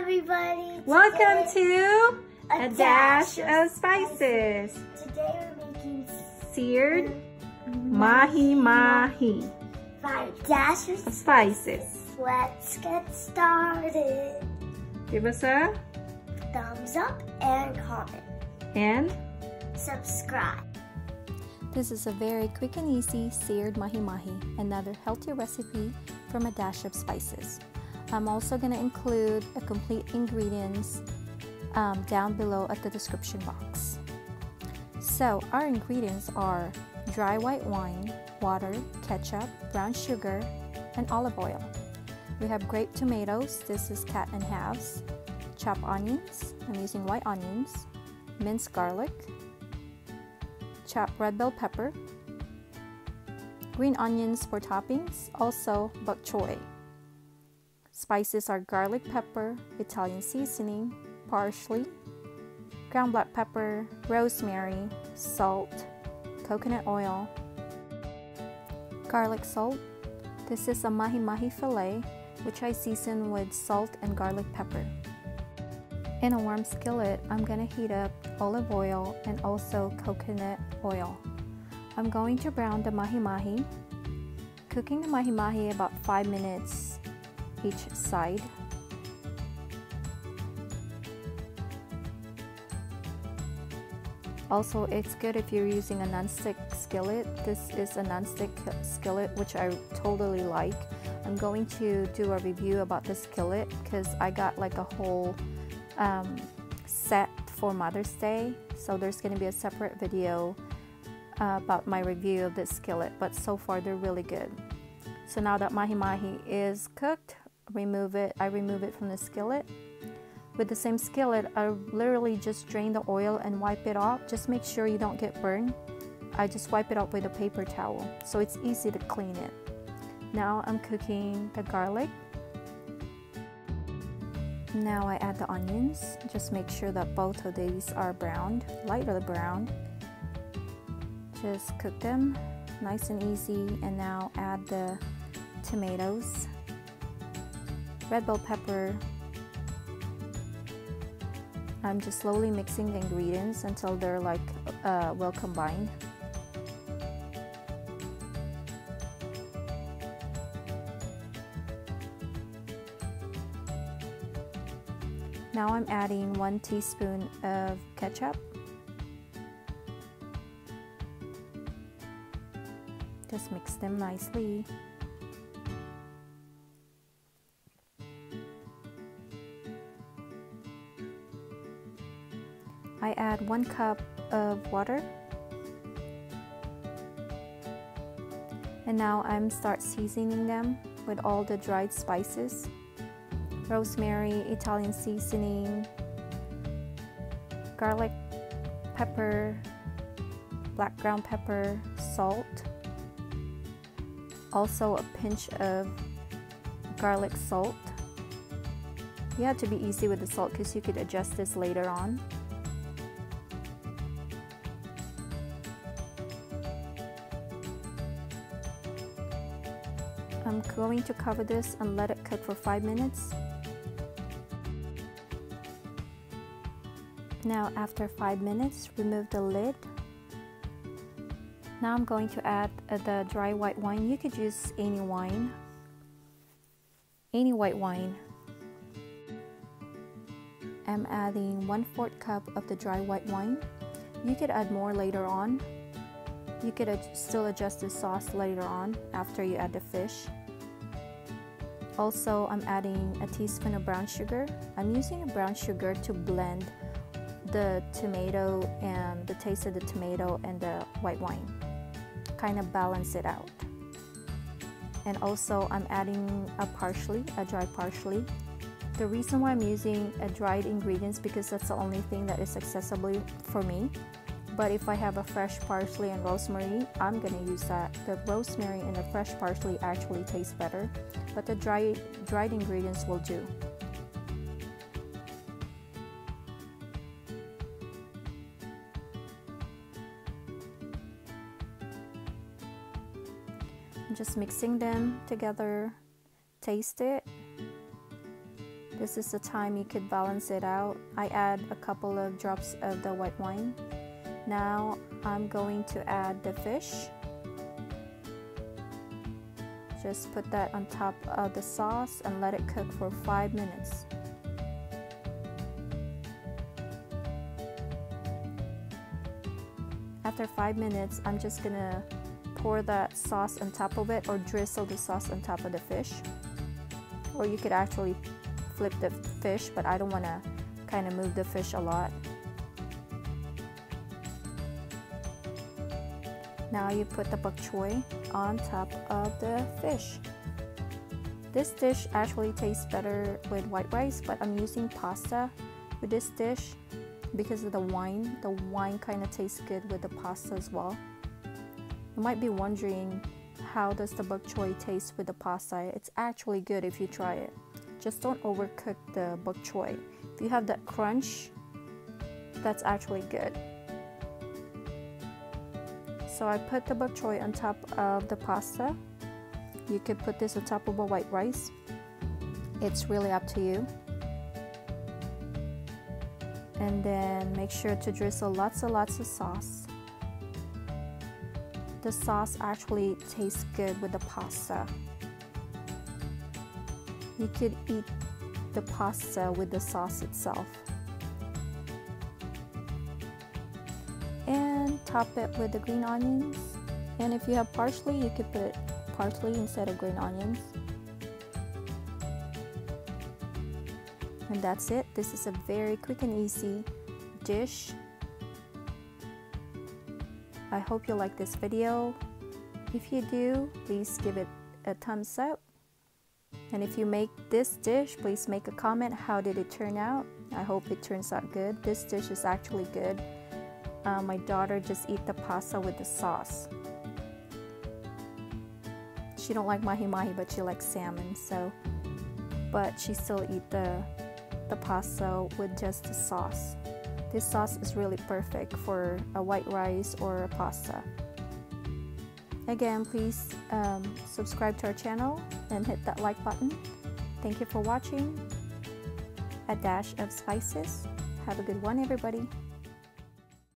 everybody. Welcome to A Dash of Spices. Today we're making seared mahi-mahi by A Dash of Spices. Let's get started. Give us a thumbs up and comment. And subscribe. This is a very quick and easy seared mahi-mahi, another healthy recipe from A Dash of Spices. I'm also going to include a complete ingredients down below at the description box. So our ingredients are dry white wine, water, ketchup, brown sugar, and olive oil. We have grape tomatoes, this is cut in halves, chopped onions, I'm using white onions, minced garlic, chopped red bell pepper, green onions for toppings, also bok choy. Spices are garlic pepper, Italian seasoning, parsley, ground black pepper, rosemary, salt, coconut oil, garlic salt. This is a mahi-mahi fillet, which I season with salt and garlic pepper. In a warm skillet, I'm going to heat up olive oil and also coconut oil. I'm going to brown the mahi-mahi, cooking the mahi-mahi about 5 minutes each side. Also, it's good if you're using a nonstick skillet. This is a nonstick skillet, which I totally like. I'm going to do a review about this skillet because I got like a whole set for Mother's Day. So there's going to be a separate video about my review of this skillet, but so far they're really good. So now that mahi-mahi is cooked, remove it. I remove it from the skillet. With the same skillet, I literally just drain the oil and wipe it off. Just make sure you don't get burned. I just wipe it off with a paper towel, so it's easy to clean it. Now I'm cooking the garlic. Now I add the onions. Just make sure that both of these are browned, lightly browned. Just cook them nice and easy. And now add the tomatoes, red bell pepper. I'm just slowly mixing the ingredients until they're like well combined. Now I'm adding 1 teaspoon of ketchup. Just mix them nicely. I add 1 cup of water, and now I'm start seasoning them with all the dried spices, rosemary, Italian seasoning, garlic, pepper, black ground pepper, salt, also a pinch of garlic salt. You have to be easy with the salt because you could adjust this later on. I'm going to cover this and let it cook for 5 minutes. Now after 5 minutes, remove the lid. Now I'm going to add the dry white wine. You could use any wine, any white wine. I'm adding 1/4 cup of the dry white wine. You could add more later on. You could still adjust the sauce later on after you add the fish. Also, I'm adding a teaspoon of brown sugar. I'm using a brown sugar to blend the tomato and the taste of the tomato and the white wine. Kind of balance it out. And also, I'm adding a parsley, a dried parsley. The reason why I'm using a dried ingredients because that's the only thing that is accessible for me. But if I have a fresh parsley and rosemary, I'm going to use that. The rosemary and the fresh parsley actually taste better, but the dried ingredients will do. I'm just mixing them together, taste it. This is the time you could balance it out. I add a couple of drops of the white wine. Now I'm going to add the fish. Just put that on top of the sauce and let it cook for 5 minutes. After 5 minutes, I'm just gonna pour that sauce on top of it, or drizzle the sauce on top of the fish. Or you could actually flip the fish, but I don't want to kind of move the fish a lot. Now you put the bok choy on top of the fish. This dish actually tastes better with white rice, but I'm using pasta with this dish because of the wine. The wine kind of tastes good with the pasta as well. You might be wondering, how does the bok choy taste with the pasta? It's actually good if you try it. Just don't overcook the bok choy. If you have that crunch, that's actually good. So I put the bok choy on top of the pasta. You could put this on top of a white rice. It's really up to you. And then make sure to drizzle lots and lots of sauce. The sauce actually tastes good with the pasta. You could eat the pasta with the sauce itself. And top it with the green onions. And if you have parsley, you could put parsley instead of green onions. And that's it. This is a very quick and easy dish. I hope you like this video. If you do, please give it a thumbs up. And if you make this dish, please make a comment. How did it turn out? I hope it turns out good. This dish is actually good. My daughter just ate the pasta with the sauce. She don't like mahi-mahi, but she likes salmon. But she still eat the pasta with just the sauce. This sauce is really perfect for a white rice or a pasta. Again, please subscribe to our channel and hit that like button. Thank you for watching. A Dash of Spices. Have a good one, everybody.